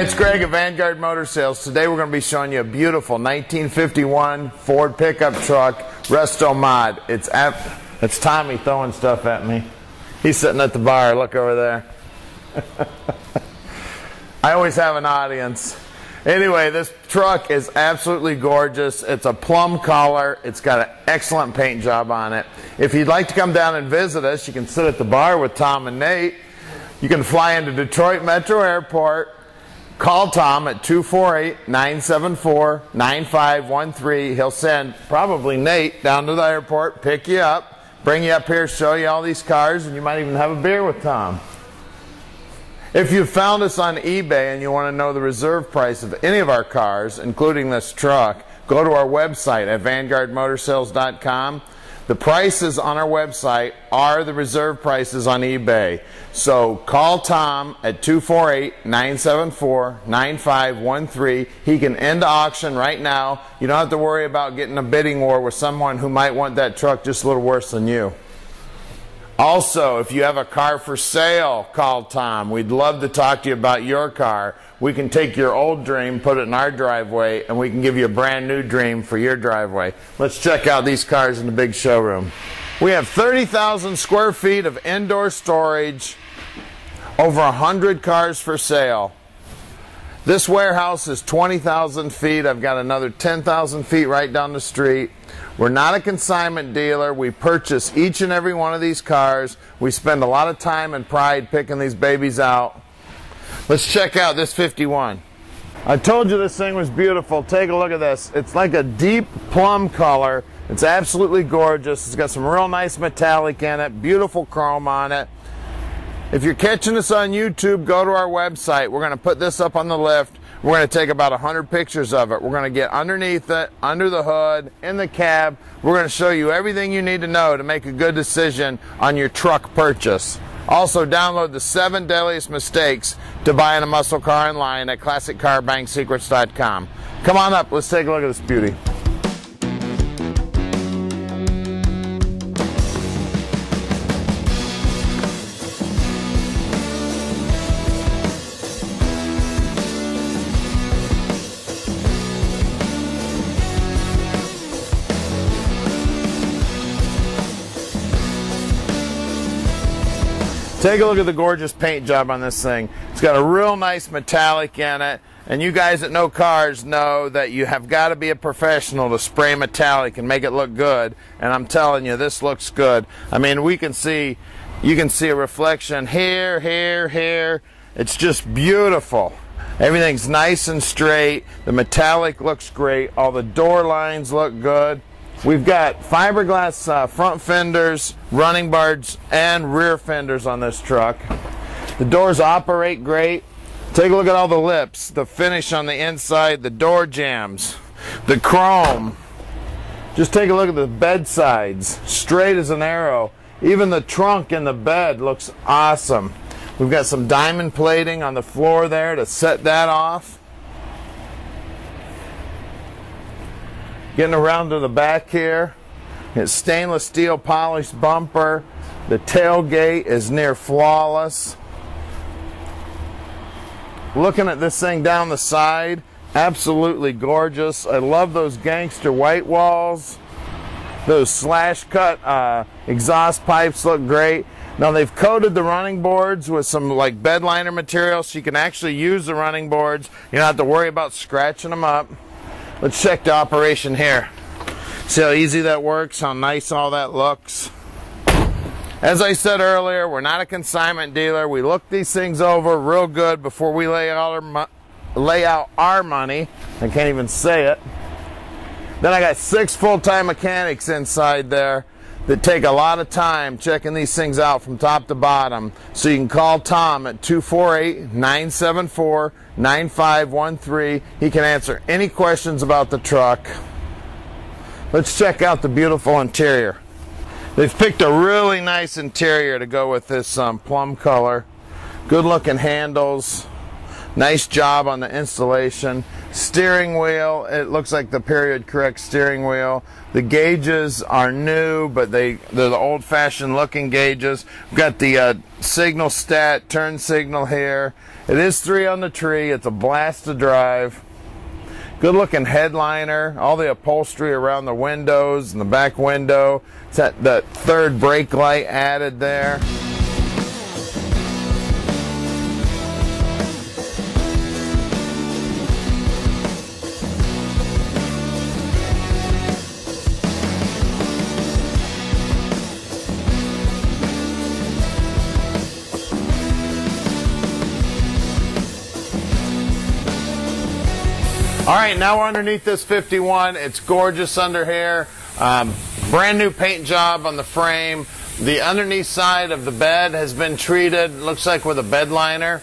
Hi, it's Greg at Vanguard Motor Sales. Today we're going to be showing you a beautiful 1951 Ford pickup truck, Resto Mod. It's Tommy throwing stuff at me. He's sitting at the bar. Look over there. I always have an audience. Anyway, this truck is absolutely gorgeous. It's a plum color. It's got an excellent paint job on it. If you'd like to come down and visit us, you can sit at the bar with Tom and Nate. You can fly into Detroit Metro Airport. Call Tom at 248-974-9513. He'll send probably Nate down to the airport, pick you up, bring you up here, show you all these cars, and you might even have a beer with Tom. If you found us on eBay and you want to know the reserve price of any of our cars, including this truck, go to our website at VanguardMotorsales.com. The prices on our website are the reserve prices on eBay. So call Tom at 248-974-9513. He can end the auction right now. You don't have to worry about getting a bidding war with someone who might want that truck just a little worse than you. Also, if you have a car for sale, call Tom. We'd love to talk to you about your car. We can take your old dream, put it in our driveway, and we can give you a brand new dream for your driveway. Let's check out these cars in the big showroom. We have 30,000 square feet of indoor storage, over 100 cars for sale. This warehouse is 20,000 feet. I've got another 10,000 feet right down the street. We're not a consignment dealer. We purchase each and every one of these cars. We spend a lot of time and pride picking these babies out. Let's check out this 51. I told you this thing was beautiful. Take a look at this. It's like a deep plum color. It's absolutely gorgeous. It's got some real nice metallic in it, beautiful chrome on it. If you're catching us on YouTube, go to our website. We're going to put this up on the lift. We're going to take about 100 pictures of it. We're going to get underneath it, under the hood, in the cab. We're going to show you everything you need to know to make a good decision on your truck purchase. Also, download the 7 deadliest mistakes to buying a muscle car online at ClassicCarBankSecrets.com. Come on up. Let's take a look at this beauty. Take a look at the gorgeous paint job on this thing. It's got a real nice metallic in it, and you guys that know cars know that you have got to be a professional to spray metallic and make it look good, and I'm telling you, this looks good. I mean, you can see a reflection here, here, here. It's just beautiful. Everything's nice and straight. The metallic looks great. All the door lines look good. We've got fiberglass front fenders, running boards, and rear fenders on this truck. The doors operate great. Take a look at all the lips, the finish on the inside, the door jambs, the chrome. Just take a look at the bed sides, straight as an arrow. Even the trunk in the bed looks awesome. We've got some diamond plating on the floor there to set that off. Getting around to the back here, it's stainless steel polished bumper. The tailgate is near flawless. Looking at this thing down the side, absolutely gorgeous. I love those gangster white walls. Those slash cut exhaust pipes look great. Now they've coated the running boards with some like bed liner material, so you can actually use the running boards. You don't have to worry about scratching them up. Let's check the operation here. See how easy that works, how nice all that looks. As I said earlier, we're not a consignment dealer. We look these things over real good before we lay out our money. I can't even say it. Then I got 6 full-time mechanics inside there that take a lot of time checking these things out from top to bottom. So you can call Tom at 248-974-9513. He can answer any questions about the truck. Let's check out the beautiful interior. They've picked a really nice interior to go with this plum color. Good looking handles. Nice job on the installation. Steering wheel, it looks like the period correct steering wheel. The gauges are new, but they're the old-fashioned looking gauges. We've got the signal stat, turn signal here. It is 3 on the tree. It's a blast to drive. Good looking headliner, all the upholstery around the windows and the back window. It's that third brake light added there. All right, now we're underneath this 51. It's gorgeous under here. Brand new paint job on the frame. The underneath side of the bed has been treated, looks like with a bed liner.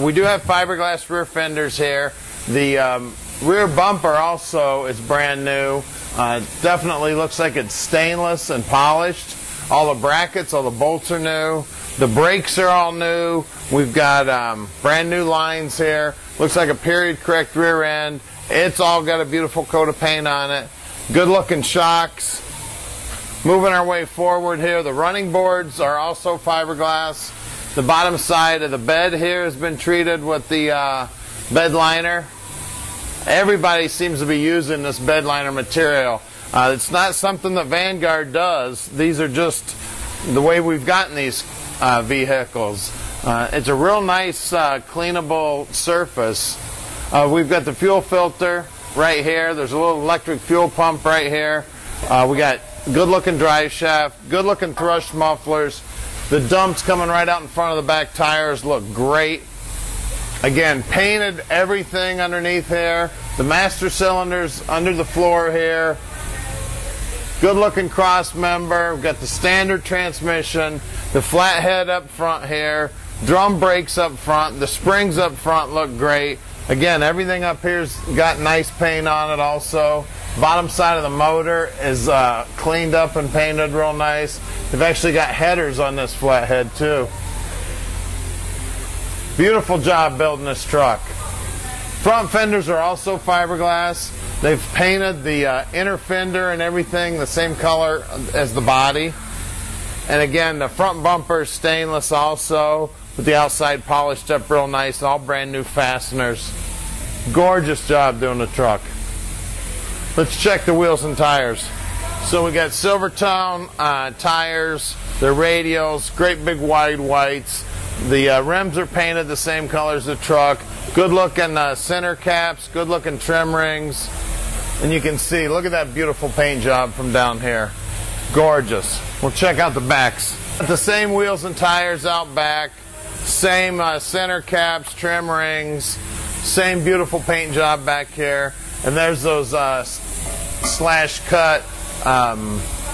We do have fiberglass rear fenders here. The rear bumper also is brand new. Definitely looks like it's stainless and polished. All the brackets, all the bolts are new. The brakes are all new. We've got brand new lines here. Looks like a period correct rear end. It's all got a beautiful coat of paint on it. Good looking shocks. Moving our way forward here. The running boards are also fiberglass. The bottom side of the bed here has been treated with the bed liner. Everybody seems to be using this bed liner material. It's not something that Vanguard does. These are just the way we've gotten these vehicles. It's a real nice cleanable surface. We've got the fuel filter right here. There's a little electric fuel pump right here. We got good looking drive shaft, good looking Thrush mufflers. The dumps coming right out in front of the back tires look great. Again, painted everything underneath here. The master cylinders under the floor here. Good looking cross member. We've got the standard transmission, the flat head up front here, drum brakes up front, the springs up front look great. Again, everything up here's got nice paint on it also. Bottom side of the motor is cleaned up and painted real nice. They've actually got headers on this flathead too. Beautiful job building this truck. Front fenders are also fiberglass. They've painted the inner fender and everything the same color as the body. And again, the front bumper is stainless also, with the outside polished up real nice, all brand new fasteners. Gorgeous job doing the truck. Let's check the wheels and tires. So we got Silvertown tires, the radials, great big wide whites. The rims are painted the same color as the truck. Good looking center caps, good looking trim rings. And you can see, look at that beautiful paint job from down here. Gorgeous. We'll check out the backs. The same wheels and tires out back, same center caps, trim rings, same beautiful paint job back here. And there's those slash cut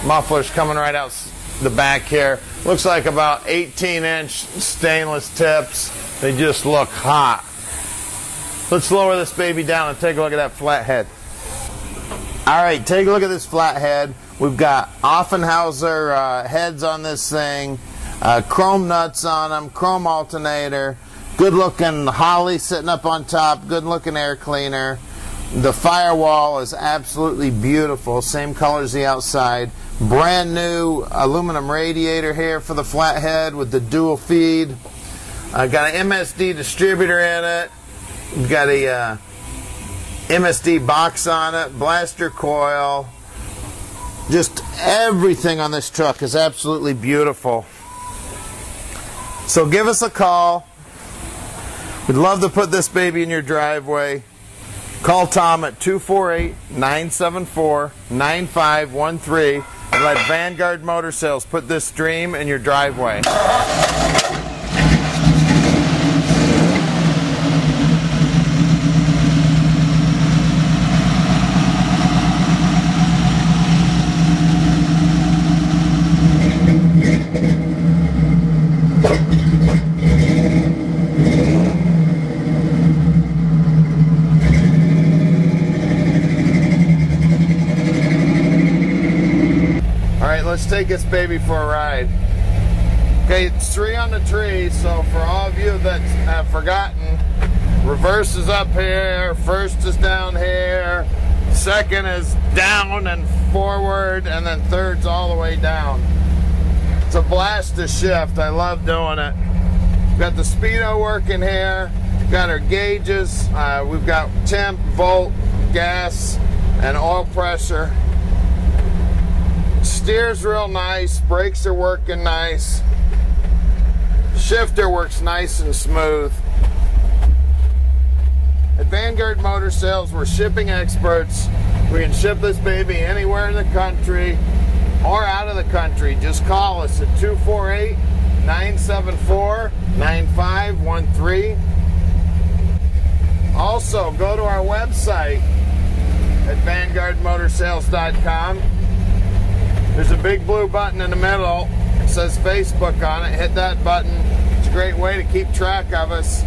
mufflers coming right out the back here. Looks like about 18-inch stainless tips. They just look hot. Let's lower this baby down and take a look at that flathead. All right, take a look at this flathead. We've got Offenhauser heads on this thing, chrome nuts on them, chrome alternator, good looking Holley sitting up on top, good looking air cleaner. The firewall is absolutely beautiful, same color as the outside. Brand new aluminum radiator here for the flathead with the dual feed. Got an MSD distributor in it. We've got a MSD box on it, blaster coil. Just everything on this truck is absolutely beautiful. So give us a call. We'd love to put this baby in your driveway. Call Tom at 248-974-9513 and let Vanguard Motor Sales put this dream in your driveway. Let's take this baby for a ride. Okay, it's 3 on the tree, so for all of you that have forgotten, Reverse is up here, first is down here, second is down and forward, and then third's all the way down. It's a blast to shift. I love doing it. We've got the speedo working here. We've got our gauges. We've got temp, volt, gas, and oil pressure. Steers real nice. Brakes are working nice. Shifter works nice and smooth. At Vanguard Motor Sales, we're shipping experts. We can ship this baby anywhere in the country or out of the country. Just call us at 248-974-9513. Also, go to our website at VanguardMotorSales.com. There's a big blue button in the middle. It says Facebook on it. Hit that button. It's a great way to keep track of us.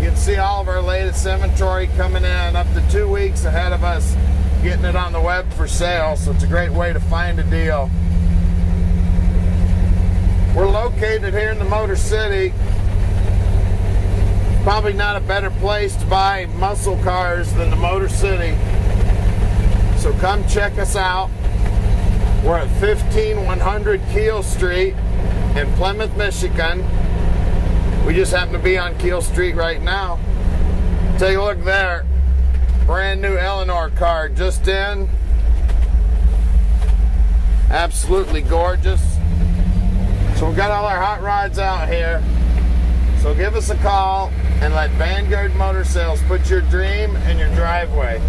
You can see all of our latest inventory coming in up to 2 weeks ahead of us, getting it on the web for sale, so it's a great way to find a deal. We're located here in the Motor City. Probably not a better place to buy muscle cars than the Motor City. So come check us out. We're at 15100 Keele Street in Plymouth, Michigan. We just happen to be on Keele Street right now. Take a look there. Brand new Eleanor car just in. Absolutely gorgeous. So we've got all our hot rods out here. So give us a call and let Vanguard Motor Sales put your dream in your driveway.